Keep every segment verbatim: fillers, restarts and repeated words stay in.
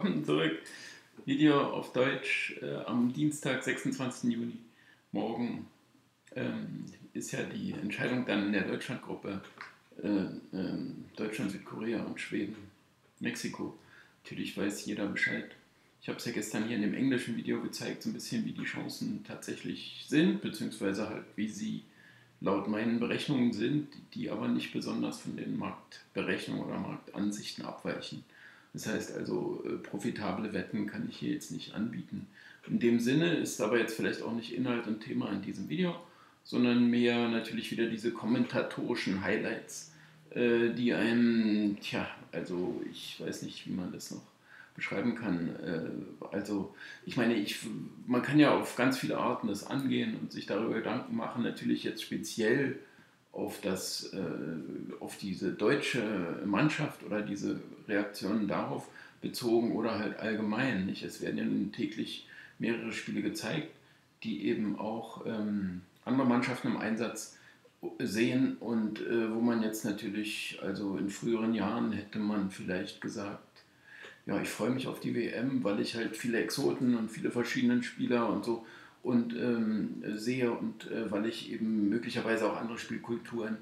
Willkommen zurück. Video auf Deutsch äh, am Dienstag, sechsundzwanzigsten Juni. Morgen ähm, ist ja die Entscheidung dann in der Deutschlandgruppe äh, äh, Deutschland, Südkorea und Schweden, Mexiko. Natürlich weiß jeder Bescheid. Ich habe es ja gestern hier in dem englischen Video gezeigt, so ein bisschen wie die Chancen tatsächlich sind, beziehungsweise halt wie sie laut meinen Berechnungen sind, die aber nicht besonders von den Marktberechnungen oder Marktansichten abweichen. Das heißt also, äh, profitable Wetten kann ich hier jetzt nicht anbieten. In dem Sinne ist aber jetzt vielleicht auch nicht Inhalt und Thema in diesem Video, sondern mehr natürlich wieder diese kommentatorischen Highlights, äh, die einem, tja, also ich weiß nicht, wie man das noch beschreiben kann. Äh, also ich meine, ich, man kann ja auf ganz viele Arten das angehen und sich darüber Gedanken machen, natürlich jetzt speziell auf, das, äh, auf diese deutsche Mannschaft oder diese Reaktionen darauf bezogen oder halt allgemein. Nicht? Es werden ja nun täglich mehrere Spiele gezeigt, die eben auch ähm, andere Mannschaften im Einsatz sehen und äh, wo man jetzt natürlich, also in früheren Jahren hätte man vielleicht gesagt, ja, ich freue mich auf die W M, weil ich halt viele Exoten und viele verschiedene Spieler und so und ähm, sehe und äh, weil ich eben möglicherweise auch andere Spielkulturen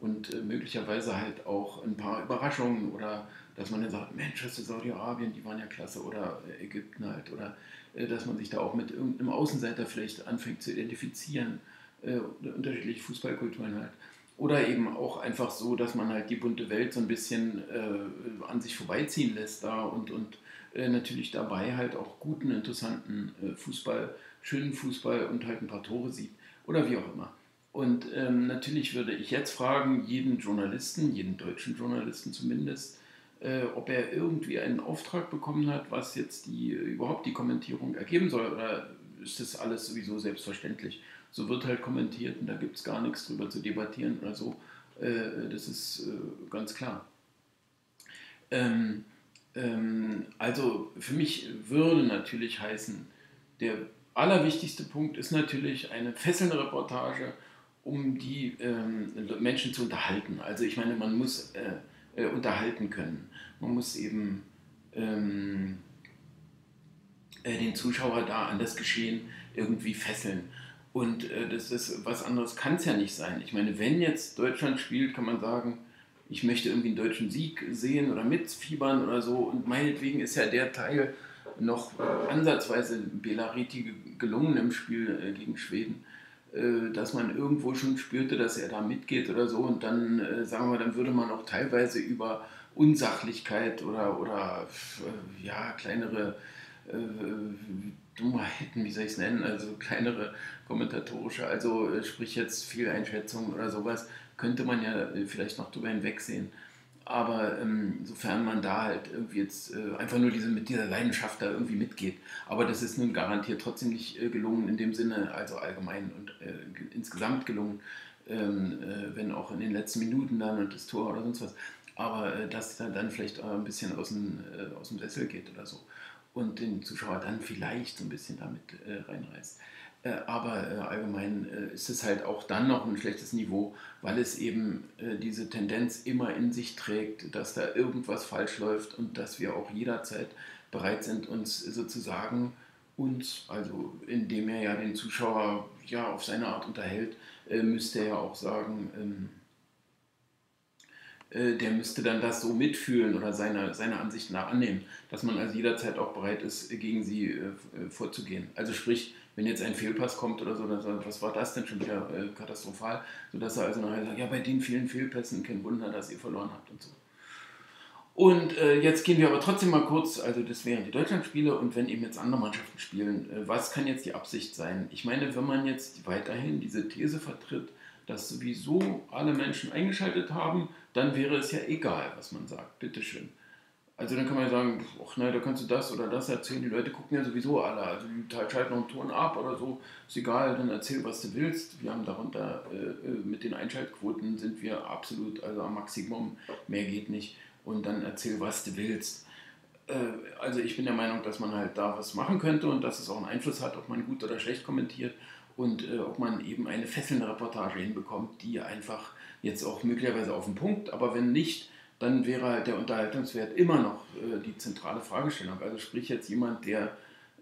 und äh, möglicherweise halt auch ein paar Überraschungen oder dass man dann sagt, Mensch, das ist Saudi-Arabien, die waren ja klasse oder äh, Ägypten halt oder äh, dass man sich da auch mit irgendeinem Außenseiter vielleicht anfängt zu identifizieren, äh, unterschiedliche Fußballkulturen halt oder eben auch einfach so, dass man halt die bunte Welt so ein bisschen äh, an sich vorbeiziehen lässt da und, und äh, natürlich dabei halt auch guten, interessanten äh, Fußball, schönen Fußball und halt ein paar Tore sieht oder wie auch immer. Und ähm, natürlich würde ich jetzt fragen, jeden Journalisten, jeden deutschen Journalisten zumindest, äh, ob er irgendwie einen Auftrag bekommen hat, was jetzt die, überhaupt die Kommentierung ergeben soll oder ist das alles sowieso selbstverständlich. So wird halt kommentiert und da gibt es gar nichts drüber zu debattieren oder so. Äh, das ist äh, ganz klar. Ähm, ähm, also für mich würde natürlich heißen, der allerwichtigste Punkt ist natürlich eine fesselnde Reportage, um die ähm, Menschen zu unterhalten. Also ich meine, man muss äh, äh, unterhalten können. Man muss eben ähm, äh, den Zuschauer da an das Geschehen irgendwie fesseln. Und äh, das ist was anderes kann es ja nicht sein. Ich meine, wenn jetzt Deutschland spielt, kann man sagen, ich möchte irgendwie einen deutschen Sieg sehen oder mitfiebern oder so. Und meinetwegen ist ja der Teil noch ansatzweise Belariti gelungen im Spiel gegen Schweden, dass man irgendwo schon spürte, dass er da mitgeht oder so und dann, sagen wir, dann würde man auch teilweise über Unsachlichkeit oder, oder ja, kleinere äh, Dummheiten, wie soll ich es nennen, also kleinere kommentatorische, also sprich jetzt Fehleinschätzungen oder sowas, könnte man ja vielleicht noch drüber hinwegsehen. Aber ähm, sofern man da halt irgendwie jetzt äh, einfach nur diese, mit dieser Leidenschaft da irgendwie mitgeht. Aber das ist nun garantiert trotzdem nicht äh, gelungen in dem Sinne, also allgemein und äh, insgesamt gelungen, ähm, äh, wenn auch in den letzten Minuten dann und das Tor oder sonst was. Aber äh, dass dann, dann vielleicht äh, ein bisschen aus dem, äh, aus dem Sessel geht oder so und den Zuschauer dann vielleicht so ein bisschen damit äh, reinreißt. Äh, aber äh, allgemein äh, ist es halt auch dann noch ein schlechtes Niveau, weil es eben äh, diese Tendenz immer in sich trägt, dass da irgendwas falsch läuft und dass wir auch jederzeit bereit sind, uns sozusagen, uns, also indem er ja den Zuschauer ja auf seine Art unterhält, äh, müsste er ja auch sagen, ähm, der müsste dann das so mitfühlen oder seiner seine Ansicht nach annehmen, dass man also jederzeit auch bereit ist, gegen sie äh, vorzugehen. Also sprich, wenn jetzt ein Fehlpass kommt oder so, dann sagt, was war das denn schon wieder äh, katastrophal, sodass er also nachher sagt, ja, bei den vielen Fehlpässen, kein Wunder, dass ihr verloren habt und so. Und äh, jetzt gehen wir aber trotzdem mal kurz, also das wären die Deutschlandspiele und wenn eben jetzt andere Mannschaften spielen, äh, was kann jetzt die Absicht sein? Ich meine, wenn man jetzt weiterhin diese These vertritt, dass sowieso alle Menschen eingeschaltet haben, dann wäre es ja egal, was man sagt, bitteschön. Also dann kann man ja sagen, ach nein, da kannst du das oder das erzählen, die Leute gucken ja sowieso alle, also die schalten noch einen Ton ab oder so, ist egal, dann erzähl, was du willst. Wir haben darunter, äh, mit den Einschaltquoten sind wir absolut, also am Maximum, mehr geht nicht und dann erzähl, was du willst. Äh, also ich bin der Meinung, dass man halt da was machen könnte und dass es auch einen Einfluss hat, ob man gut oder schlecht kommentiert. Und äh, ob man eben eine fesselnde Reportage hinbekommt, die einfach jetzt auch möglicherweise auf den Punkt, aber wenn nicht, dann wäre halt der Unterhaltungswert immer noch äh, die zentrale Fragestellung. Also sprich jetzt jemand, der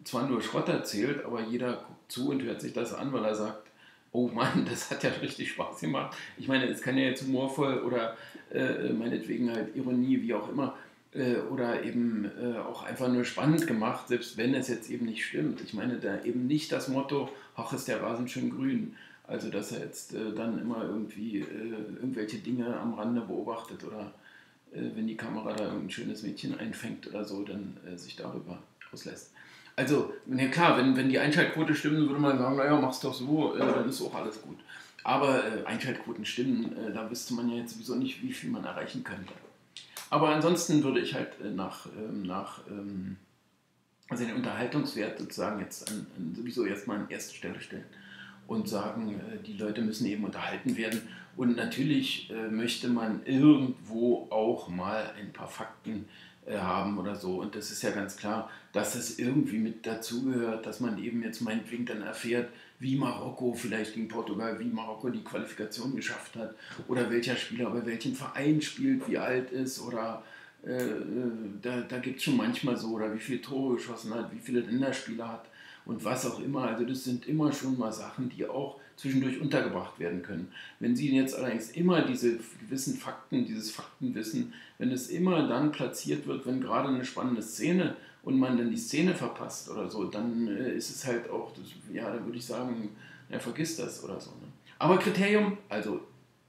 zwar nur Schrott erzählt, aber jeder guckt zu und hört sich das an, weil er sagt, oh Mann, das hat ja richtig Spaß gemacht. Ich meine, es kann ja jetzt humorvoll oder äh, meinetwegen halt Ironie, wie auch immer, äh, oder eben äh, auch einfach nur spannend gemacht, selbst wenn es jetzt eben nicht stimmt. Ich meine, da eben nicht das Motto, ach, ist der Rasen schön grün. Also, dass er jetzt äh, dann immer irgendwie äh, irgendwelche Dinge am Rande beobachtet oder äh, wenn die Kamera da irgendein schönes Mädchen einfängt oder so, dann äh, sich darüber auslässt. Also, na klar, wenn, wenn die Einschaltquote stimmen, würde man sagen, naja, mach's doch so, äh, dann ist auch alles gut. Aber äh, Einschaltquoten stimmen, äh, da wüsste man ja jetzt sowieso nicht, wie viel man erreichen könnte. Aber ansonsten würde ich halt äh, nach, ähm, nach ähm, also den Unterhaltungswert sozusagen jetzt an, an sowieso erstmal an erste Stelle stellen und sagen, äh, die Leute müssen eben unterhalten werden. Und natürlich äh, möchte man irgendwo auch mal ein paar Fakten haben oder so, und das ist ja ganz klar, dass es irgendwie mit dazugehört, dass man eben jetzt meinetwegen dann erfährt, wie Marokko vielleicht gegen Portugal, wie Marokko die Qualifikation geschafft hat oder welcher Spieler bei welchem Verein spielt, wie alt ist oder äh, da, da gibt es schon manchmal so, oder wie viele Tore geschossen hat, wie viele Länderspiele hat und was auch immer. Also das sind immer schon mal Sachen, die auch zwischendurch untergebracht werden können. Wenn Sie jetzt allerdings immer diese gewissen Fakten, dieses Faktenwissen, wenn es immer dann platziert wird, wenn gerade eine spannende Szene und man dann die Szene verpasst oder so, dann ist es halt auch, das, ja, dann würde ich sagen, ja, vergiss das oder so. Ne? Aber Kriterium, also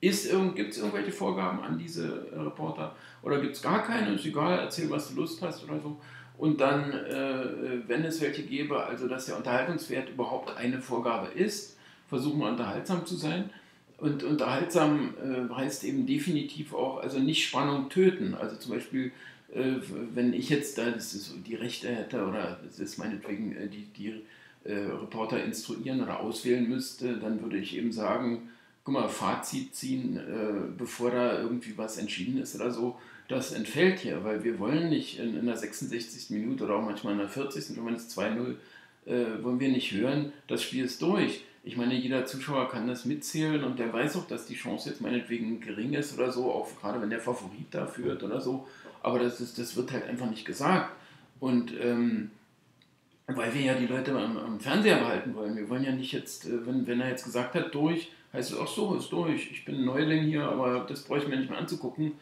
irgend, gibt es irgendwelche Vorgaben an diese Reporter oder gibt es gar keine, ist egal, erzähl, was du Lust hast oder so. Und dann, äh, wenn es welche gäbe, also dass der Unterhaltungswert überhaupt eine Vorgabe ist, versuchen wir unterhaltsam zu sein. Und unterhaltsam äh, heißt eben definitiv auch, also nicht Spannung töten. Also zum Beispiel, äh, wenn ich jetzt da das ist, die Rechte hätte oder das ist meinetwegen äh, die, die äh, Reporter instruieren oder auswählen müsste, dann würde ich eben sagen, guck mal, Fazit ziehen, äh, bevor da irgendwie was entschieden ist oder so, das entfällt hier, weil wir wollen nicht in, in der sechsundsechzigsten Minute oder auch manchmal in der vierzigsten wenn man es zwei null äh, wollen wir nicht hören, das Spiel ist durch. Ich meine, jeder Zuschauer kann das mitzählen und der weiß auch, dass die Chance jetzt meinetwegen gering ist oder so, auch gerade wenn der Favorit da führt oder so, aber das, ist, das wird halt einfach nicht gesagt. Und ähm, weil wir ja die Leute am, am Fernseher behalten wollen, wir wollen ja nicht jetzt, äh, wenn, wenn er jetzt gesagt hat, durch, heißt es, ach so, ist durch, ich bin ein Neuling hier, aber das brauche ich mir nicht mehr anzugucken,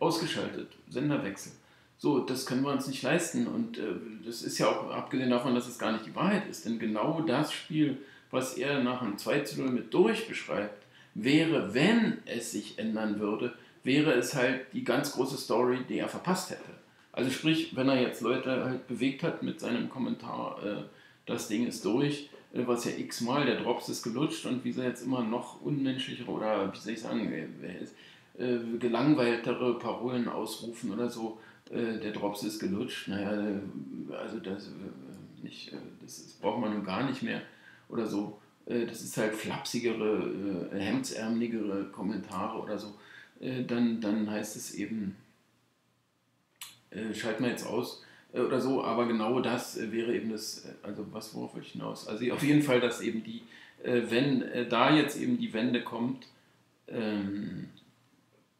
ausgeschaltet, Senderwechsel. So, das können wir uns nicht leisten und äh, das ist ja auch, abgesehen davon, dass es gar nicht die Wahrheit ist, denn genau das Spiel, was er nach einem zwei zu null mit durch beschreibt, wäre, wenn es sich ändern würde, wäre es halt die ganz große Story, die er verpasst hätte. Also sprich, wenn er jetzt Leute halt bewegt hat mit seinem Kommentar, äh, das Ding ist durch, äh, was ja x-mal, der Drops ist gelutscht und wie sie jetzt immer noch unmenschlichere oder, wie soll ich sagen, äh, äh, gelangweiltere Parolen ausrufen oder so, äh, der Drops ist gelutscht, naja, also das, äh, nicht, äh, das, das braucht man nun gar nicht mehr. Oder so, das ist halt flapsigere, hemdsärmeligere Kommentare oder so, dann, dann heißt es eben, schalten wir jetzt aus oder so, aber genau das wäre eben das, also was, worauf will ich hinaus? Also auf jeden Fall, dass eben die, wenn da jetzt eben die Wende kommt,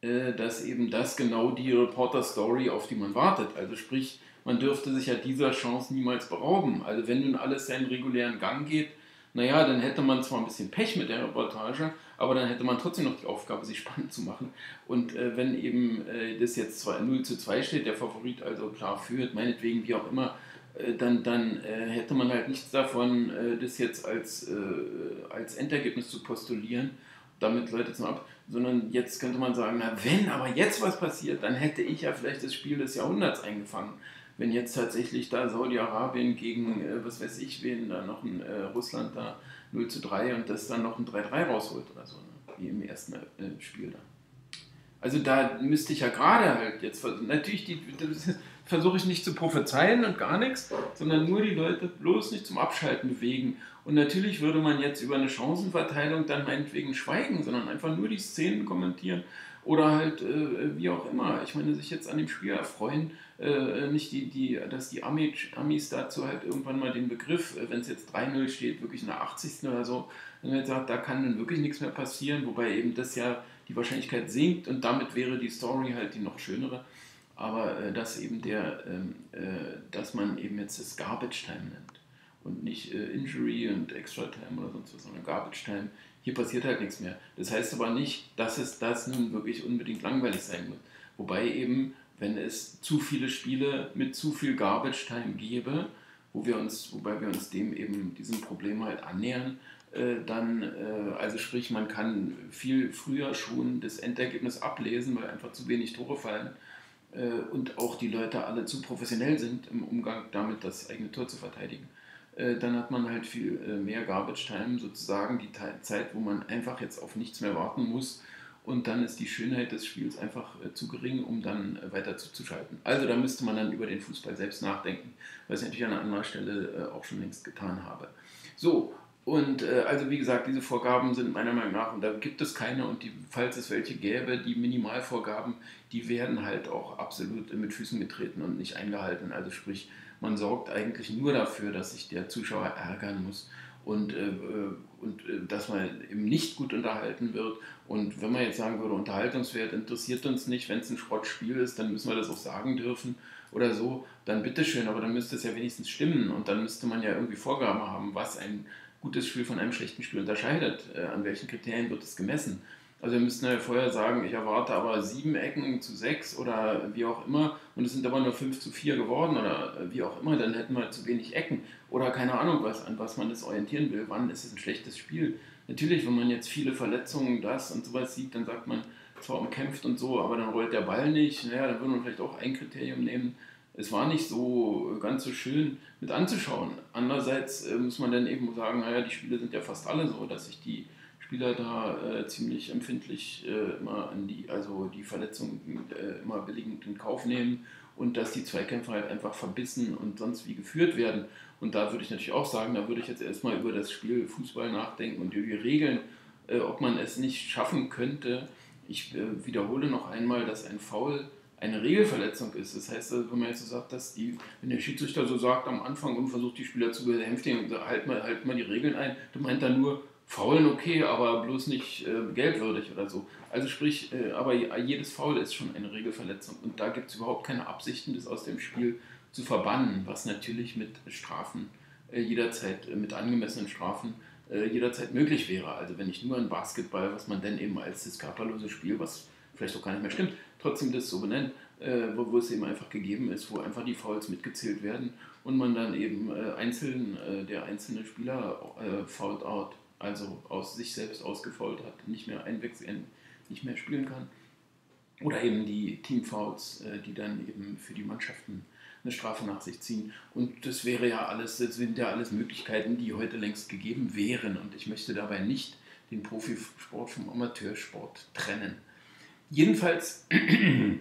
dass eben das genau die Reporter-Story, auf die man wartet, also sprich, man dürfte sich ja dieser Chance niemals berauben, also wenn nun alles seinen regulären Gang geht, naja, dann hätte man zwar ein bisschen Pech mit der Reportage, aber dann hätte man trotzdem noch die Aufgabe, sie spannend zu machen. Und äh, wenn eben äh, das jetzt null zu zwei steht, der Favorit also klar führt, meinetwegen wie auch immer, äh, dann, dann äh, hätte man halt nichts davon, äh, das jetzt als, äh, als Endergebnis zu postulieren, damit Leute zum Ab, sondern jetzt könnte man sagen, na wenn aber jetzt was passiert, dann hätte ich ja vielleicht das Spiel des Jahrhunderts eingefangen. Wenn jetzt tatsächlich da Saudi-Arabien gegen, äh, was weiß ich, wen da noch ein äh, Russland da null zu drei und das dann noch ein drei drei rausholt oder so, ne? Wie im ersten äh, Spiel da. Also da müsste ich ja gerade halt jetzt, natürlich die, das versuche ich nicht zu prophezeien und gar nichts, sondern nur die Leute bloß nicht zum Abschalten bewegen. Und natürlich würde man jetzt über eine Chancenverteilung dann meinetwegen schweigen, sondern einfach nur die Szenen kommentieren. Oder halt, äh, wie auch immer, ich meine, sich jetzt an dem Spiel erfreuen, äh, nicht die, die, dass die Amis, Amis dazu halt irgendwann mal den Begriff, äh, wenn es jetzt drei null steht, wirklich in der achtzigsten oder so, dann halt sagt, da kann nun wirklich nichts mehr passieren, wobei eben das ja die Wahrscheinlichkeit sinkt und damit wäre die Story halt die noch schönere. Aber äh, dass eben der, ähm, äh, dass man eben jetzt das Garbage Time nennt und nicht äh, Injury und Extra Time oder sonst was, sondern Garbage Time. Hier passiert halt nichts mehr. Das heißt aber nicht, dass es das nun wirklich unbedingt langweilig sein muss. Wobei eben, wenn es zu viele Spiele mit zu viel Garbage Time gäbe, wo wir uns, wobei wir uns dem eben, diesem Problem halt annähern, äh, dann, äh, also sprich, man kann viel früher schon das Endergebnis ablesen, weil einfach zu wenig Tore fallen äh, und auch die Leute alle zu professionell sind im Umgang damit, das eigene Tor zu verteidigen. Äh, dann hat man halt viel äh, mehr Garbage Time, sozusagen die Zeit, wo man einfach jetzt auf nichts mehr warten muss, und dann ist die Schönheit des Spiels einfach äh, zu gering, um dann äh, weiter zuzuschalten. Also da müsste man dann über den Fußball selbst nachdenken, was ich natürlich an einer anderen Stelle äh, auch schon längst getan habe. So, und äh, also wie gesagt, diese Vorgaben sind meiner Meinung nach, und da gibt es keine, und die, falls es welche gäbe, die Minimalvorgaben, die werden halt auch absolut äh, mit Füßen getreten und nicht eingehalten. Also sprich, man sorgt eigentlich nur dafür, dass sich der Zuschauer ärgern muss, und, äh, und äh, dass man eben nicht gut unterhalten wird. Und wenn man jetzt sagen würde, Unterhaltungswert interessiert uns nicht, wenn es ein Schrottspiel ist, dann müssen wir das auch sagen dürfen oder so, dann bitteschön, aber dann müsste es ja wenigstens stimmen, und dann müsste man ja irgendwie Vorgaben haben, was ein gutes Spiel von einem schlechten Spiel unterscheidet, äh, an welchen Kriterien wird es gemessen. Also wir müssten ja vorher sagen, ich erwarte aber sieben Ecken zu sechs oder wie auch immer, und es sind aber nur fünf zu vier geworden oder wie auch immer, dann hätten wir zu wenig Ecken oder keine Ahnung was, an was man das orientieren will, wann ist es ein schlechtes Spiel. Natürlich, wenn man jetzt viele Verletzungen, das und sowas sieht, dann sagt man, zwar umkämpft und so, aber dann rollt der Ball nicht, naja, dann würde man vielleicht auch ein Kriterium nehmen, es war nicht so ganz so schön mit anzuschauen. Andererseits muss man dann eben sagen, naja, die Spiele sind ja fast alle so, dass sich die Spieler da äh, ziemlich empfindlich äh, immer an die, also die Verletzungen äh, immer billigend in Kauf nehmen, und dass die Zweikämpfe halt einfach verbissen und sonst wie geführt werden. Und da würde ich natürlich auch sagen, da würde ich jetzt erstmal über das Spiel Fußball nachdenken und über die Regeln, äh, ob man es nicht schaffen könnte. Ich äh, wiederhole noch einmal, dass ein Foul eine Regelverletzung ist. Das heißt, wenn man jetzt so sagt, dass die, wenn der Schiedsrichter so sagt am Anfang und versucht die Spieler zu behänftigen und sagt, halt mal, halt mal die Regeln ein, dann meint er nur, Faulen okay, aber bloß nicht äh, geldwürdig oder so. Also sprich, äh, aber jedes Foul ist schon eine Regelverletzung, und da gibt es überhaupt keine Absichten, das aus dem Spiel zu verbannen, was natürlich mit Strafen äh, jederzeit, äh, mit angemessenen Strafen äh, jederzeit möglich wäre. Also wenn ich nur an Basketball, was man dann eben als das körperlose Spiel, was vielleicht auch gar nicht mehr stimmt, trotzdem das so benennt, äh, wo, wo es eben einfach gegeben ist, wo einfach die Fouls mitgezählt werden und man dann eben äh, einzeln, äh, der einzelne Spieler äh, fouled out, also aus sich selbst ausgefault hat, nicht mehr einwechseln, nicht mehr spielen kann. Oder eben die Teamfouls, die dann eben für die Mannschaften eine Strafe nach sich ziehen. Und das wäre ja alles, das sind ja alles Möglichkeiten, die heute längst gegeben wären. Und ich möchte dabei nicht den Profisport vom Amateursport trennen. Jedenfalls, ähm,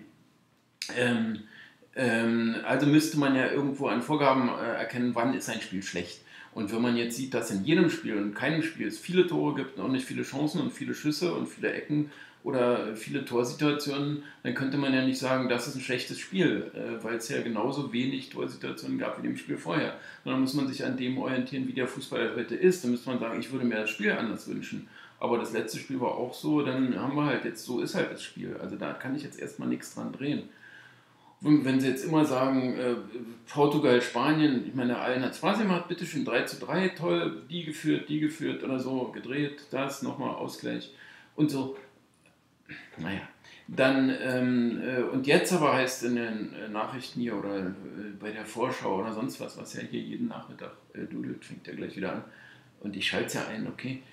ähm, also müsste man ja irgendwo an Vorgaben äh, erkennen, wann ist ein Spiel schlecht. Und wenn man jetzt sieht, dass in jedem Spiel und in keinem Spiel es viele Tore gibt und auch nicht viele Chancen und viele Schüsse und viele Ecken oder viele Torsituationen, dann könnte man ja nicht sagen, das ist ein schlechtes Spiel, weil es ja genauso wenig Torsituationen gab wie im Spiel vorher. Sondern muss man sich an dem orientieren, wie der Fußball heute ist. Dann müsste man sagen, ich würde mir das Spiel anders wünschen. Aber das letzte Spiel war auch so, dann haben wir halt jetzt, so ist halt das Spiel. Also da kann ich jetzt erstmal nichts dran drehen. Wenn sie jetzt immer sagen, äh, Portugal, Spanien, ich meine, allen hat Spaß gemacht, bitteschön, drei zu drei, toll, die geführt, die geführt oder so, gedreht, das, nochmal Ausgleich und so. Naja, dann, ähm, äh, und jetzt aber heißt in den äh, Nachrichten hier oder äh, bei der Vorschau oder sonst was, was ja hier jeden Nachmittag äh, dudelt, fängt ja gleich wieder an und ich schalte es ja ein, okay,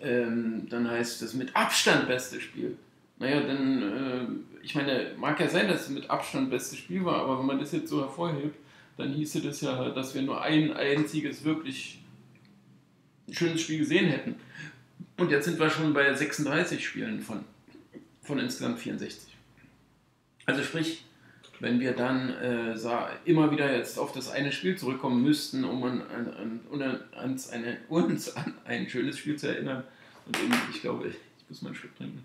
ähm, dann heißt das mit Abstand beste Spiel. Naja, dann, äh, ich meine, mag ja sein, dass es mit Abstand das beste Spiel war, aber wenn man das jetzt so hervorhebt, dann hieße das ja, dass wir nur ein einziges wirklich schönes Spiel gesehen hätten. Und jetzt sind wir schon bei sechsunddreißig Spielen von, von insgesamt vierundsechzig. Also sprich, wenn wir dann äh, sah, immer wieder jetzt auf das eine Spiel zurückkommen müssten, um an, an, an, ans eine, uns an ein schönes Spiel zu erinnern, und eben, ich glaube, ich, ich muss mal einen Schluck trinken.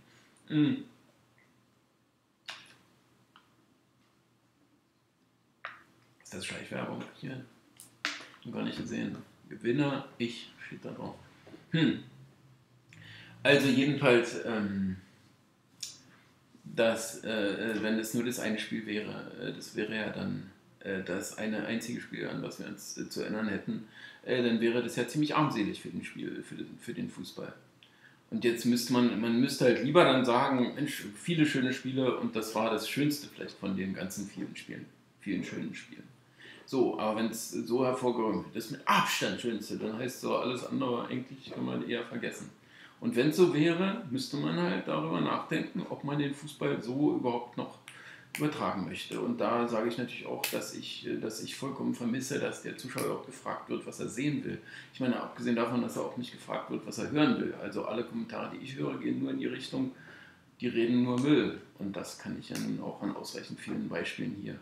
Ist das Schleichwerbung? Hier. Gar nicht gesehen. Gewinner, ich, steht da drauf. Hm. Also jedenfalls, ähm, dass, äh, wenn es nur das eine Spiel wäre, äh, das wäre ja dann äh, das eine einzige Spiel, an was wir uns äh, zu erinnern hätten, äh, dann wäre das ja ziemlich armselig für den Spiel, für den, für den Fußball. Und jetzt müsste man, man müsste halt lieber dann sagen, Mensch, viele schöne Spiele und das war das Schönste vielleicht von den ganzen vielen Spielen, vielen schönen Spielen. So, aber wenn es so hervorgehoben wird, das mit Abstand Schönste, dann heißt so, alles andere eigentlich kann man eher vergessen. Und wenn es so wäre, müsste man halt darüber nachdenken, ob man den Fußball so überhaupt noch übertragen möchte. Und da sage ich natürlich auch, dass ich, dass ich vollkommen vermisse, dass der Zuschauer auch gefragt wird, was er sehen will. Ich meine, abgesehen davon, dass er auch nicht gefragt wird, was er hören will. Also alle Kommentare, die ich höre, gehen nur in die Richtung, die reden nur Müll. Und das kann ich ja nun auch an ausreichend vielen Beispielen hier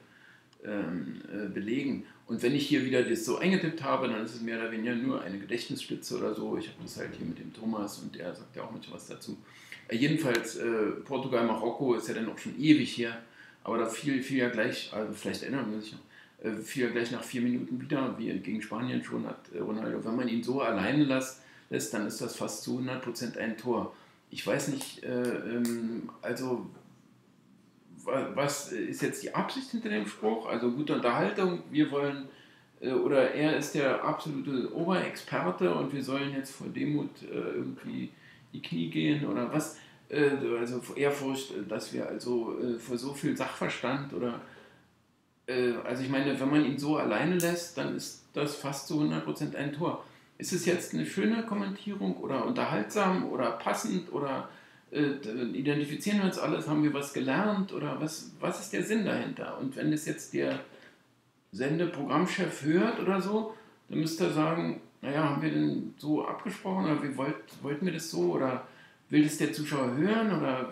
ähm, äh, belegen. Und wenn ich hier wieder das so eingetippt habe, dann ist es mehr oder weniger nur eine Gedächtnisstütze oder so. Ich habe das halt hier mit dem Thomas und der sagt ja auch manchmal was dazu. Äh, jedenfalls, äh, Portugal, Marokko ist ja dann auch schon ewig her. Aber da fiel, fiel ja gleich, also vielleicht erinnern wir sich noch, fiel ja gleich nach vier Minuten wieder, wie gegen Spanien schon hat Ronaldo. Wenn man ihn so alleine lässt, lässt dann ist das fast zu hundert Prozent ein Tor. Ich weiß nicht, äh, also was ist jetzt die Absicht hinter dem Spruch? Also gute Unterhaltung, wir wollen, äh, oder er ist der absolute Oberexperte und wir sollen jetzt vor Demut äh, irgendwie die Knie gehen oder was? Also Ehrfurcht, dass wir also äh, vor so viel Sachverstand oder äh, also ich meine, wenn man ihn so alleine lässt, dann ist das fast zu hundert Prozent ein Tor. Ist es jetzt eine schöne Kommentierung oder unterhaltsam oder passend oder äh, identifizieren wir uns alles, haben wir was gelernt oder was, was ist der Sinn dahinter? Und wenn das jetzt der Sendeprogrammchef hört oder so, dann müsste er sagen, naja, haben wir denn so abgesprochen oder wie wollt, wollten wir das so oder will das der Zuschauer hören oder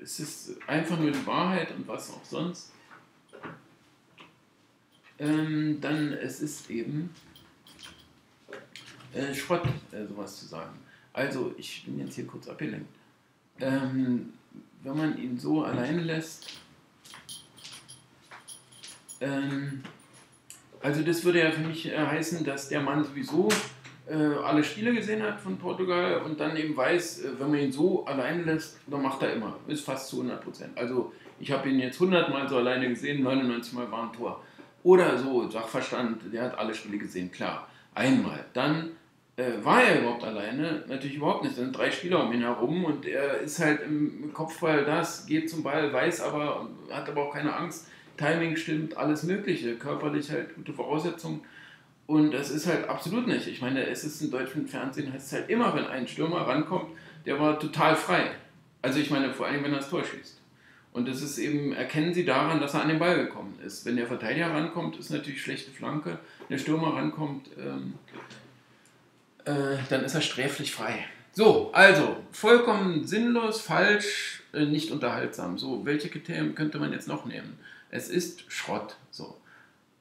ist es einfach nur die Wahrheit und was auch sonst? Ähm, dann es ist eben äh, Schrott, äh, sowas zu sagen. Also, ich bin jetzt hier kurz abgelenkt. Ähm, wenn man ihn so alleine lässt, ähm, also das würde ja für mich äh, heißen, dass der Mann sowieso alle Spiele gesehen hat von Portugal und dann eben weiß, wenn man ihn so alleine lässt, dann macht er immer. Ist fast zu hundert Prozent. Also ich habe ihn jetzt hundert Mal so alleine gesehen, neunundneunzig Mal war ein Tor. Oder so, Sachverstand, der hat alle Spiele gesehen, klar. Einmal. Dann äh, war er überhaupt alleine? Natürlich überhaupt nicht. Dann sind drei Spieler um ihn herum und er ist halt im Kopfball das, geht zum Ball, weiß aber, hat aber auch keine Angst. Timing stimmt, alles Mögliche. Körperlich halt gute Voraussetzungen. Und das ist halt absolut nicht. Ich meine, es ist im deutschen Fernsehen, heißt es halt immer, wenn ein Stürmer rankommt, der war total frei. Also ich meine, vor allem, wenn er das Tor schießt. Und das ist eben, erkennen Sie daran, dass er an den Ball gekommen ist. Wenn der Verteidiger rankommt, ist natürlich schlechte Flanke. Wenn der Stürmer rankommt, ähm, äh, dann ist er sträflich frei. So, also, vollkommen sinnlos, falsch, äh, nicht unterhaltsam. So, welche Kriterien könnte man jetzt noch nehmen? Es ist Schrott, so.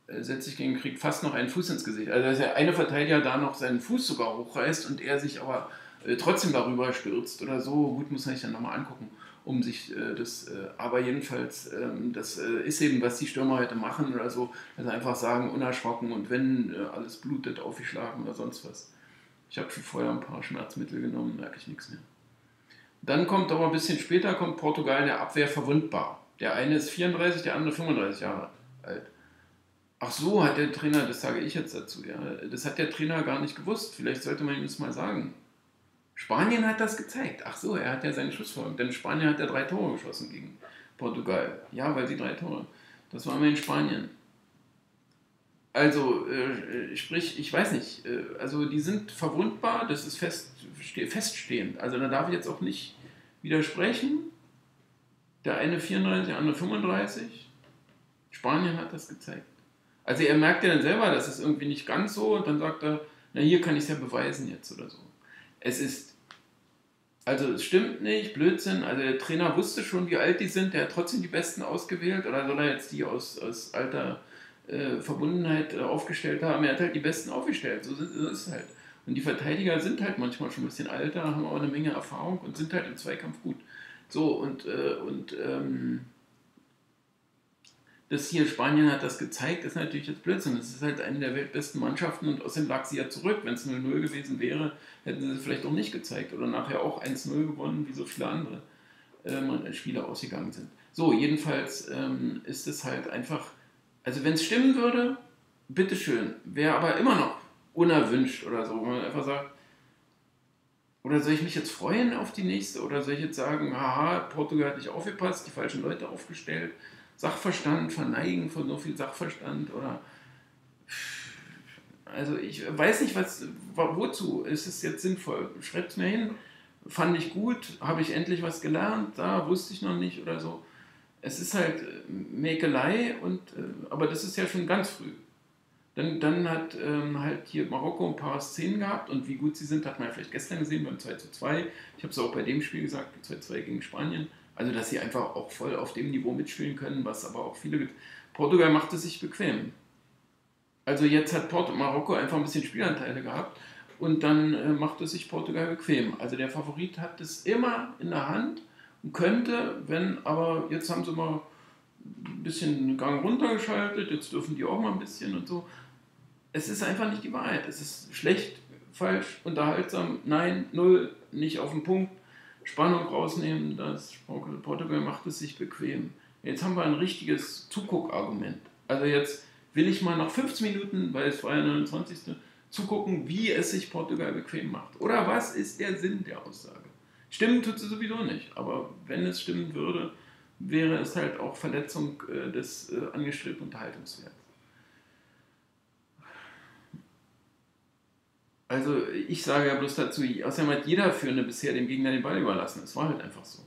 Setzt sich gegen den Krieg fast noch einen Fuß ins Gesicht. Also dass der eine Verteidiger da noch seinen Fuß sogar hochreißt und er sich aber äh, trotzdem darüber stürzt oder so. Gut, muss man sich dann nochmal angucken, um sich äh, das... Äh, aber jedenfalls, äh, das äh, ist eben, was die Stürmer heute machen oder so. Also einfach sagen, unerschrocken und wenn äh, alles blutet, aufgeschlagen oder sonst was. Ich habe schon vorher ein paar Schmerzmittel genommen, merke ich nichts mehr. Dann kommt aber ein bisschen später, kommt Portugal in der Abwehr verwundbar. Der eine ist vierunddreißig, der andere fünfunddreißig Jahre alt. Ach so, hat der Trainer, das sage ich jetzt dazu, ja, das hat der Trainer gar nicht gewusst, vielleicht sollte man ihm das mal sagen. Spanien hat das gezeigt, ach so, er hat ja seine Schussfolgen, denn Spanien hat ja drei Tore geschossen gegen Portugal. Ja, weil sie drei Tore, das waren wir in Spanien. Also, äh, sprich, ich weiß nicht, äh, also die sind verwundbar, das ist fest, feststehend, also da darf ich jetzt auch nicht widersprechen, der eine vierunddreißig, der andere fünfunddreißig, Spanien hat das gezeigt. Also er merkt ja dann selber, das ist irgendwie nicht ganz so und dann sagt er, na hier kann ich es ja beweisen jetzt oder so. Es ist, also es stimmt nicht, Blödsinn, also der Trainer wusste schon, wie alt die sind, der hat trotzdem die Besten ausgewählt oder soll er jetzt die aus, aus alter äh, Verbundenheit äh, aufgestellt haben, er hat halt die Besten aufgestellt, so ist, so ist es halt. Und die Verteidiger sind halt manchmal schon ein bisschen älter, haben auch eine Menge Erfahrung und sind halt im Zweikampf gut. So und, äh, und, ähm... das hier, Spanien hat das gezeigt, ist natürlich jetzt Blödsinn. Das ist halt eine der weltbesten Mannschaften und außerdem lag sie ja zurück. Wenn es null null gewesen wäre, hätten sie es vielleicht auch nicht gezeigt oder nachher auch eins null gewonnen, wie so viele andere. ähm, Spiele ausgegangen sind. So, jedenfalls ähm, ist es halt einfach, also wenn es stimmen würde, bitteschön, wäre aber immer noch unerwünscht oder so, wo man einfach sagt, oder soll ich mich jetzt freuen auf die nächste? Oder soll ich jetzt sagen, haha, Portugal hat nicht aufgepasst, die falschen Leute aufgestellt, Sachverstand, verneigen von so viel Sachverstand? Oder also ich weiß nicht, was, wozu ist es jetzt sinnvoll? Schreibt es mir hin, fand ich gut, habe ich endlich was gelernt, da wusste ich noch nicht oder so. Es ist halt Mäkelei, und, aber das ist ja schon ganz früh. Dann, dann hat ähm, halt hier Marokko ein paar Szenen gehabt, und wie gut sie sind, hat man ja vielleicht gestern gesehen beim zwei zu zwei. Ich habe es auch bei dem Spiel gesagt, zwei zu zwei gegen Spanien. Also, dass sie einfach auch voll auf dem Niveau mitspielen können, was aber auch viele gibt. Portugal machte sich bequem. Also jetzt hat Porto, Marokko einfach ein bisschen Spielanteile gehabt, und dann äh, machte sich Portugal bequem. Also der Favorit hat es immer in der Hand und könnte, wenn, aber jetzt haben sie mal ein bisschen Gang runtergeschaltet, jetzt dürfen die auch mal ein bisschen und so. Es ist einfach nicht die Wahrheit. Es ist schlecht, falsch, unterhaltsam, nein, null, nicht auf den Punkt, Spannung rausnehmen, das Portugal macht es sich bequem. Jetzt haben wir ein richtiges Zuguckargument. Also jetzt will ich mal nach fünfzehn Minuten, weil es war ja neunundzwanzigste zugucken, wie es sich Portugal bequem macht. Oder was ist der Sinn der Aussage? Stimmen tut sie sowieso nicht, aber wenn es stimmen würde, wäre es halt auch Verletzung äh, des äh, angestrebten Unterhaltungswerts. Also ich sage ja bloß dazu, außerdem hat jeder Führende bisher dem Gegner den Ball überlassen. Es war halt einfach so.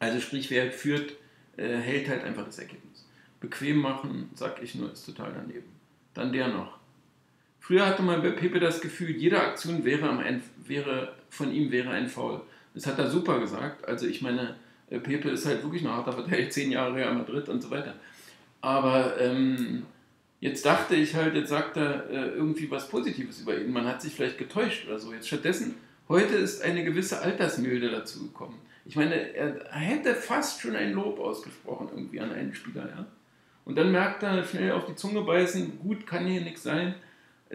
Also sprich, wer führt, äh, hält halt einfach das Ergebnis. Bequem machen, sag ich nur, ist total daneben. Dann der noch. Früher hatte man bei Pepe das Gefühl, jede Aktion wäre, am Ende, wäre von ihm wäre ein Foul. Das hat er super gesagt. Also ich meine, Pepe ist halt wirklich noch harter Verteidiger, zehn Jahre Real Madrid und so weiter. Aber ähm, jetzt dachte ich halt, jetzt sagt er äh, irgendwie was Positives über ihn. Man hat sich vielleicht getäuscht oder so. Jetzt stattdessen, heute ist eine gewisse Altersmilde dazu gekommen. Ich meine, er hätte fast schon ein Lob ausgesprochen irgendwie an einen Spieler. Ja? Und dann merkt er, schnell auf die Zunge beißen, gut, kann hier nichts sein.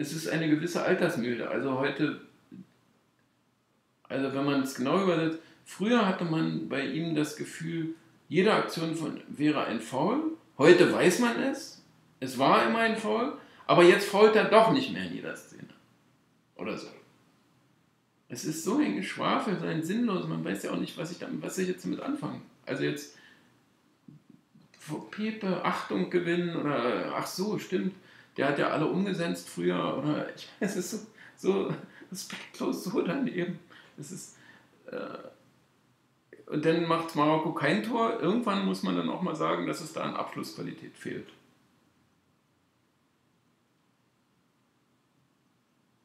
Es ist eine gewisse Altersmilde. Also heute, also wenn man es genau übersetzt, früher hatte man bei ihm das Gefühl, jede Aktion von wäre ein Foul. Heute weiß man es. Es war immer ein Foul. Aber jetzt fault er doch nicht mehr in jeder Szene. Oder so. Es ist so ein Geschwafel, so ein Sinnlos. Man weiß ja auch nicht, was ich, damit, was ich jetzt damit anfange. Also jetzt vor Pepe, Achtung gewinnen oder ach so, stimmt. Der hat ja alle umgesetzt früher. Oder ich weiß, es ist so, so respektlos, so daneben. Es ist... Äh, Und dann macht Marokko kein Tor. Irgendwann muss man dann auch mal sagen, dass es da an Abschlussqualität fehlt.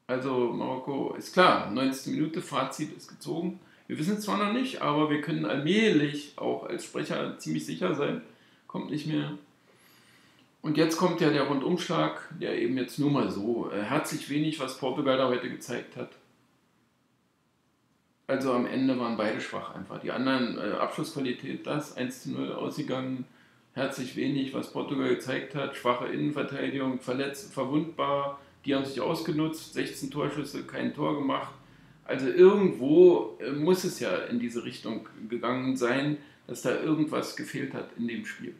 Also Marokko ist klar, neunzigste Minute, Fazit ist gezogen. Wir wissen es zwar noch nicht, aber wir können allmählich auch als Sprecher ziemlich sicher sein. Kommt nicht mehr. Und jetzt kommt ja der Rundumschlag, der eben jetzt nur mal so äh, herzlich wenig, was Portugal da heute gezeigt hat. Also am Ende waren beide schwach einfach. Die anderen, äh, Abschlussqualität, das, eins zu null ausgegangen, herzlich wenig, was Portugal gezeigt hat, schwache Innenverteidigung, verletzt, verwundbar, die haben sich ausgenutzt, sechzehn Torschüsse, kein Tor gemacht. Also irgendwo äh, muss es ja in diese Richtung gegangen sein, dass da irgendwas gefehlt hat in dem Spiel.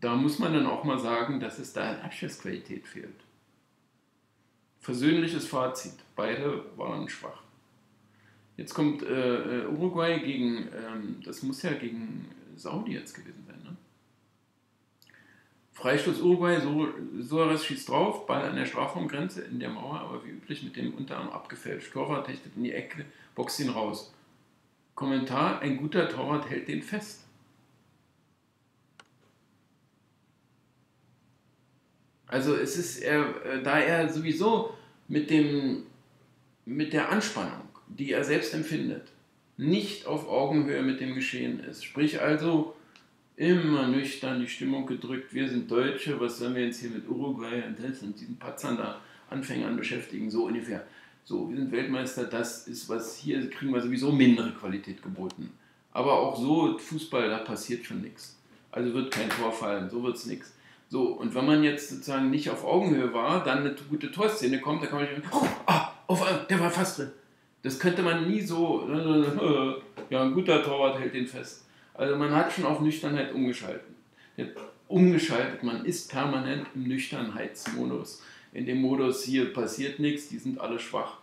Da muss man dann auch mal sagen, dass es da Abschlussqualität fehlt. Versöhnliches Fazit, beide waren schwach. Jetzt kommt äh, Uruguay gegen, ähm, das muss ja gegen Saudi jetzt gewesen sein, ne? Freistoß Uruguay, so, Suarez schießt drauf, Ball an der Strafraumgrenze, in der Mauer, aber wie üblich mit dem Unterarm abgefälscht. Torwart hechtet in die Ecke, boxt ihn raus. Kommentar, ein guter Torwart hält den fest. Also es ist, er, äh, da er sowieso mit, dem, mit der Anspannung, die er selbst empfindet, nicht auf Augenhöhe mit dem Geschehen ist. Sprich also, immer nüchtern die Stimmung gedrückt, wir sind Deutsche, was sollen wir jetzt hier mit Uruguay und, und diesen Patzern da Anfängern beschäftigen, so ungefähr. So, wir sind Weltmeister, das ist was, hier kriegen wir sowieso mindere Qualität geboten. Aber auch so, Fußball, da passiert schon nichts. Also wird kein Tor fallen, so wird es nichts. So, und wenn man jetzt sozusagen nicht auf Augenhöhe war, dann eine gute Torszene kommt, da kann man nicht, oh, oh, auf, der war fast drin. Das könnte man nie so, äh, ja, ein guter Torwart hält den fest. Also man hat schon auf Nüchternheit umgeschaltet. Umgeschaltet, man ist permanent im Nüchternheitsmodus. In dem Modus, hier passiert nichts, die sind alle schwach.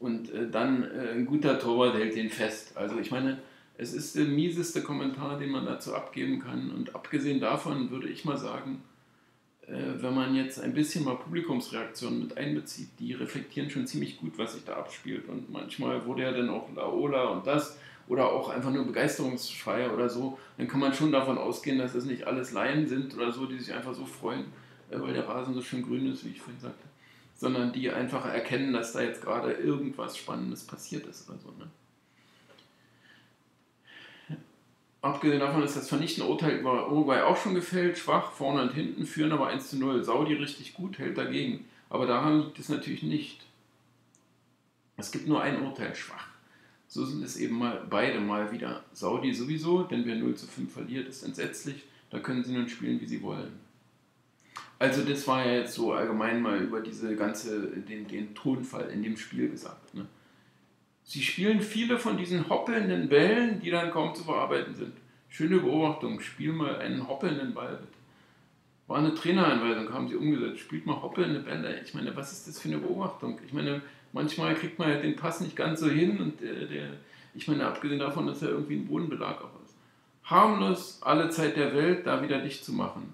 Und äh, dann äh, ein guter Torwart hält den fest. Also ich meine, es ist der mieseste Kommentar, den man dazu abgeben kann. Und abgesehen davon würde ich mal sagen, wenn man jetzt ein bisschen mal Publikumsreaktionen mit einbezieht, die reflektieren schon ziemlich gut, was sich da abspielt. Und manchmal wurde ja dann auch Laola und das oder auch einfach nur Begeisterungsschreie oder so. Dann kann man schon davon ausgehen, dass es nicht alles Laien sind oder so, die sich einfach so freuen, weil der Rasen so schön grün ist, wie ich vorhin sagte, sondern die einfach erkennen, dass da jetzt gerade irgendwas Spannendes passiert ist oder so, ne? Abgesehen davon ist das vernichtende Urteil über Uruguay auch schon gefällt. Schwach, vorne und hinten, führen aber eins zu null. Saudi richtig gut, hält dagegen. Aber daran liegt es natürlich nicht. Es gibt nur ein Urteil, schwach. So sind es eben mal beide mal wieder. Saudi sowieso, denn wer null zu fünf verliert, ist entsetzlich. Da können sie nun spielen, wie sie wollen. Also das war ja jetzt so allgemein mal über diese ganze, den, den Tonfall in dem Spiel gesagt, ne? Sie spielen viele von diesen hoppelnden Bällen, die dann kaum zu verarbeiten sind. Schöne Beobachtung, spiel mal einen hoppelnden Ball. War eine Trainereinweisung, haben sie umgesetzt. Spielt mal hoppelnde Bälle. Ich meine, was ist das für eine Beobachtung? Ich meine, manchmal kriegt man halt den Pass nicht ganz so hin. Und äh, der, ich meine, abgesehen davon, dass er irgendwie ein Bodenbelag auch ist. Harmlos, alle Zeit der Welt, da wieder dicht zu machen.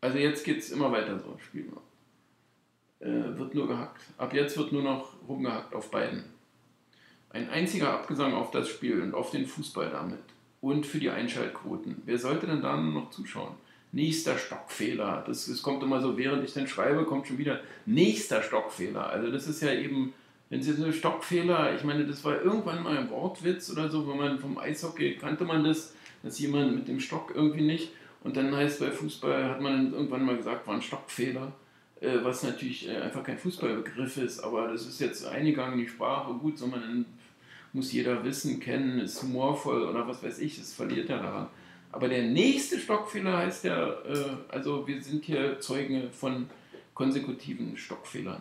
Also jetzt geht es immer weiter so, spiel mal. Äh, wird nur gehackt. Ab jetzt wird nur noch rumgehackt auf beiden. Ein einziger Abgesang auf das Spiel und auf den Fußball damit. Und für die Einschaltquoten. Wer sollte denn da noch zuschauen? Nächster Stockfehler. Das, das kommt immer so, während ich dann schreibe, kommt schon wieder nächster Stockfehler. Also das ist ja eben, wenn Sie so Stockfehler, ich meine, das war irgendwann mal ein Wortwitz oder so, wenn man vom Eishockey kannte man das, dass jemand mit dem Stock irgendwie nicht. Und dann heißt bei Fußball, hat man dann irgendwann mal gesagt, war ein Stockfehler. Was natürlich einfach kein Fußballbegriff ist, aber das ist jetzt eingegangen in die Sprache, gut, sondern dann muss jeder wissen, kennen, ist humorvoll oder was weiß ich, das verliert ja daran. Aber der nächste Stockfehler heißt ja, also wir sind hier Zeugen von konsekutiven Stockfehlern.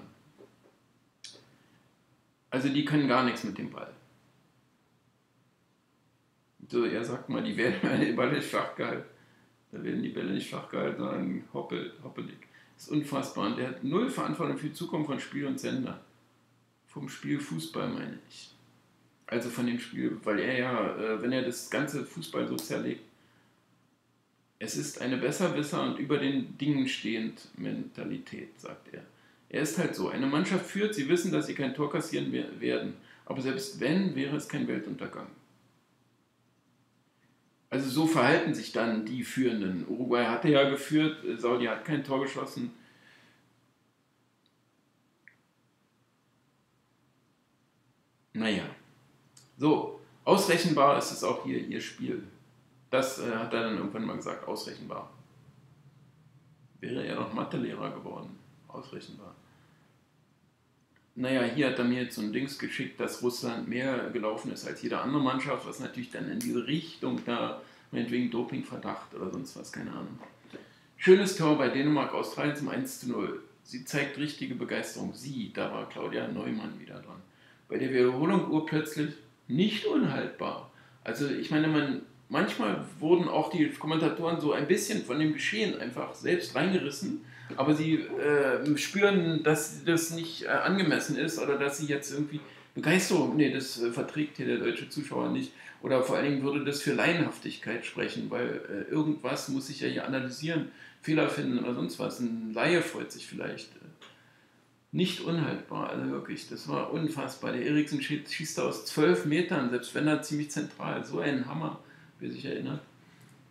Also die können gar nichts mit dem Ball. So, er sagt mal, die werden die Bälle flach gehalten. Da werden die Bälle nicht flach gehalten, sondern hoppel, hoppelig. Das ist unfassbar. Und der hat null Verantwortung für die Zukunft von Spiel und Sender. Vom Spiel Fußball, meine ich. Also von dem Spiel, weil er ja, wenn er das ganze Fußball so zerlegt, es ist eine Besserwisser- und über den Dingen stehend Mentalität, sagt er. Er ist halt so. Eine Mannschaft führt, sie wissen, dass sie kein Tor kassieren werden. Aber selbst wenn, wäre es kein Weltuntergang. Also so verhalten sich dann die Führenden. Uruguay hatte ja geführt, Saudi hat kein Tor geschossen. Naja, so, ausrechenbar ist es auch hier ihr Spiel. Das äh, hat er dann irgendwann mal gesagt, ausrechenbar. Wäre er noch Mathelehrer geworden, ausrechenbar. Naja, hier hat er mir jetzt so ein Dings geschickt, dass Russland mehr gelaufen ist als jede andere Mannschaft, was natürlich dann in diese Richtung da, meinetwegen Dopingverdacht oder sonst was, keine Ahnung. Schönes Tor bei Dänemark, Australien zum eins zu null. Sie zeigt richtige Begeisterung. Sie, da war Claudia Neumann wieder dran. Bei der Wiederholung urplötzlich nicht unhaltbar. Also ich meine, man, manchmal wurden auch die Kommentatoren so ein bisschen von dem Geschehen einfach selbst reingerissen, aber sie äh, spüren, dass das nicht äh, angemessen ist oder dass sie jetzt irgendwie Begeisterung, nee, das äh, verträgt hier der deutsche Zuschauer nicht. Oder vor allen Dingen würde das für Laienhaftigkeit sprechen, weil äh, irgendwas muss ich ja hier analysieren, Fehler finden oder sonst was. Ein Laie freut sich vielleicht. Äh, nicht unhaltbar, also wirklich, das war unfassbar. Der Eriksen schießt, schießt aus zwölf Metern, selbst wenn er ziemlich zentral, so ein Hammer, wer sich erinnert.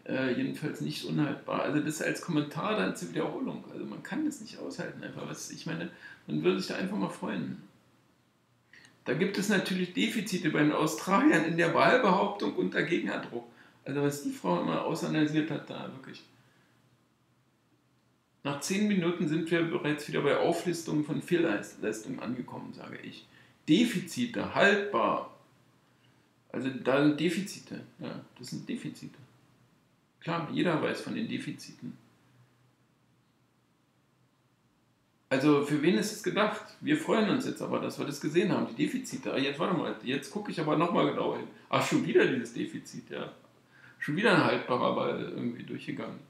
Äh, jedenfalls nicht unhaltbar. Also das als Kommentar dann zur Wiederholung. Also man kann das nicht aushalten einfach. Was, ich meine, man würde sich da einfach mal freuen. Da gibt es natürlich Defizite bei den Australiern in der Wahlbehauptung und der Gegnerdruck. Also was die Frau immer ausanalysiert hat, da wirklich. Nach zehn Minuten sind wir bereits wieder bei Auflistungen von Fehlleistungen angekommen, sage ich. Defizite, haltbar. Also da sind Defizite. Ja, das sind Defizite. Klar, jeder weiß von den Defiziten. Also für wen ist es gedacht? Wir freuen uns jetzt aber, dass wir das gesehen haben, die Defizite. Ah, jetzt warte mal, jetzt gucke ich aber nochmal genau hin. Ach, schon wieder dieses Defizit, ja. Schon wieder ein haltbarer Ball irgendwie durchgegangen.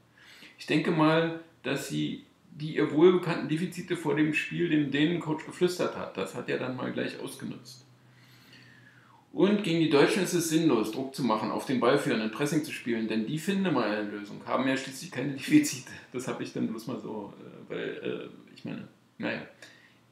Ich denke mal, dass sie die ihr wohlbekannten Defizite vor dem Spiel dem Dänen-Coach geflüstert hat. Das hat er dann mal gleich ausgenutzt. Und gegen die Deutschen ist es sinnlos, Druck zu machen, auf den Ball führen, ein Pressing zu spielen, denn die finden mal eine Lösung, haben ja schließlich keine Defizite. Das habe ich dann bloß mal so, äh, weil, äh, ich meine, naja.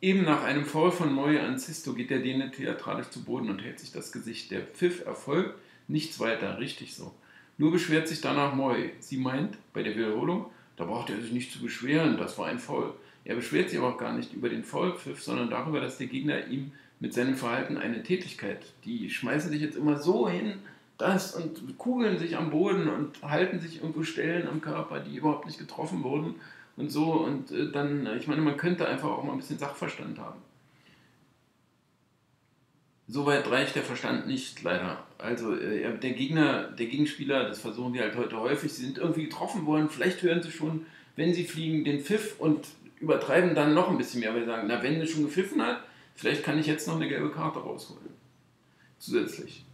Eben nach einem Foul von Moye an Sisto geht der Däne theatralisch zu Boden und hält sich das Gesicht. Der Pfiff erfolgt, nichts weiter, richtig so. Nur beschwert sich danach Moye. Sie meint, bei der Wiederholung, da braucht er sich nicht zu beschweren, das war ein Foul. Er beschwert sich aber auch gar nicht über den Foulpfiff, sondern darüber, dass der Gegner ihm mit seinem Verhalten eine Tätigkeit. Die schmeißen sich jetzt immer so hin, das und kugeln sich am Boden und halten sich irgendwo Stellen am Körper, die überhaupt nicht getroffen wurden und so. Und dann, ich meine, man könnte einfach auch mal ein bisschen Sachverstand haben. Soweit reicht der Verstand nicht, leider. Also der Gegner, der Gegenspieler, das versuchen wir halt heute häufig, sie sind irgendwie getroffen worden, vielleicht hören sie schon, wenn sie fliegen, den Pfiff und übertreiben dann noch ein bisschen mehr, weil sie sagen, na, wenn er schon gepfiffen hat, vielleicht kann ich jetzt noch eine gelbe Karte rausholen. Zusätzlich.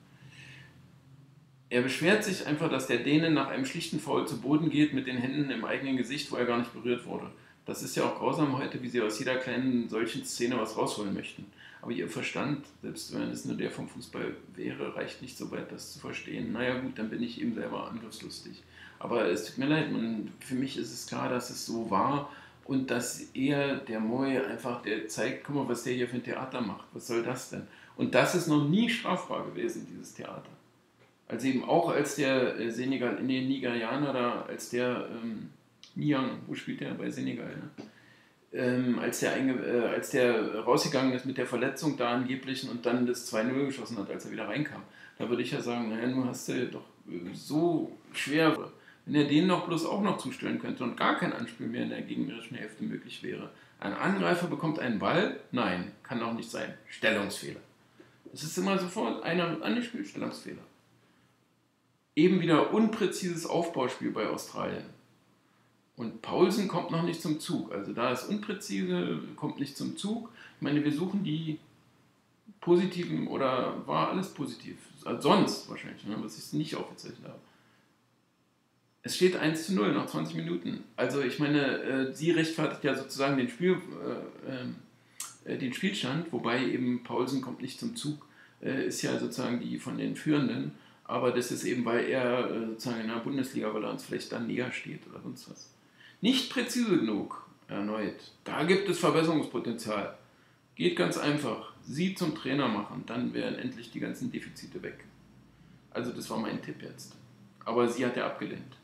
Er beschwert sich einfach, dass der Däne nach einem schlichten Foul zu Boden geht mit den Händen im eigenen Gesicht, wo er gar nicht berührt wurde. Das ist ja auch grausam heute, wie sie aus jeder kleinen solchen Szene was rausholen möchten. Aber ihr Verstand, selbst wenn es nur der vom Fußball wäre, reicht nicht so weit, das zu verstehen. Naja gut, dann bin ich eben selber angriffslustig. Aber es tut mir leid, man, für mich ist es klar, dass es so war. Und dass er, der Moye, einfach, der zeigt, guck mal, was der hier für ein Theater macht. Was soll das denn? Und das ist noch nie strafbar gewesen, dieses Theater. Also eben auch als der Senegal, in den Nigerianer da, als der ähm, Niang, wo spielt der? Bei Senegal, ne? ähm, als, der einge, äh, als der rausgegangen ist mit der Verletzung da angeblichen und dann das zwei null geschossen hat, als er wieder reinkam. Da würde ich ja sagen, naja, nun hast du doch äh, so schwer. Wenn er den noch bloß auch noch zustellen könnte und gar kein Anspiel mehr in der gegnerischen Hälfte möglich wäre. Ein Angreifer bekommt einen Ball? Nein, kann doch nicht sein. Stellungsfehler. Es ist immer sofort einer angespielt, Stellungsfehler. Eben wieder unpräzises Aufbauspiel bei Australien. Und Paulsen kommt noch nicht zum Zug. Also da ist unpräzise, kommt nicht zum Zug. Ich meine, wir suchen die positiven, oder war alles positiv? Also sonst wahrscheinlich, ne? Was ich nicht aufgezeichnet habe. Es steht eins zu null nach zwanzig Minuten. Also ich meine, äh, sie rechtfertigt ja sozusagen den, Spiel, äh, äh, den Spielstand, wobei eben Paulsen kommt nicht zum Zug, äh, ist ja sozusagen die von den Führenden, aber das ist eben, weil er äh, sozusagen in der Bundesliga, weil er uns vielleicht dann näher steht oder sonst was. Nicht präzise genug, erneut. Da gibt es Verbesserungspotenzial. Geht ganz einfach. Sie zum Trainer machen, dann wären endlich die ganzen Defizite weg. Also das war mein Tipp jetzt. Aber sie hat ja abgelehnt.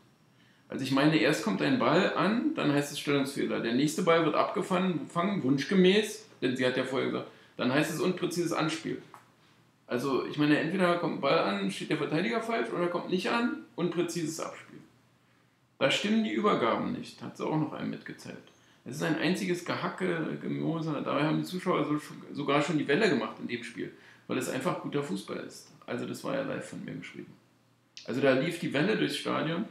Also ich meine, erst kommt ein Ball an, dann heißt es Stellungsfehler. Der nächste Ball wird abgefangen, wunschgemäß, denn sie hat ja vorher gesagt, dann heißt es unpräzises Anspiel. Also ich meine, entweder kommt ein Ball an, steht der Verteidiger falsch, oder kommt nicht an, unpräzises Abspiel. Da stimmen die Übergaben nicht, hat sie auch noch einem mitgezählt. Es ist ein einziges Gehacke, Gemose, dabei haben die Zuschauer so, sogar schon die Welle gemacht in dem Spiel, weil es einfach guter Fußball ist. Also das war ja live von mir geschrieben. Also da lief die Welle durchs Stadion.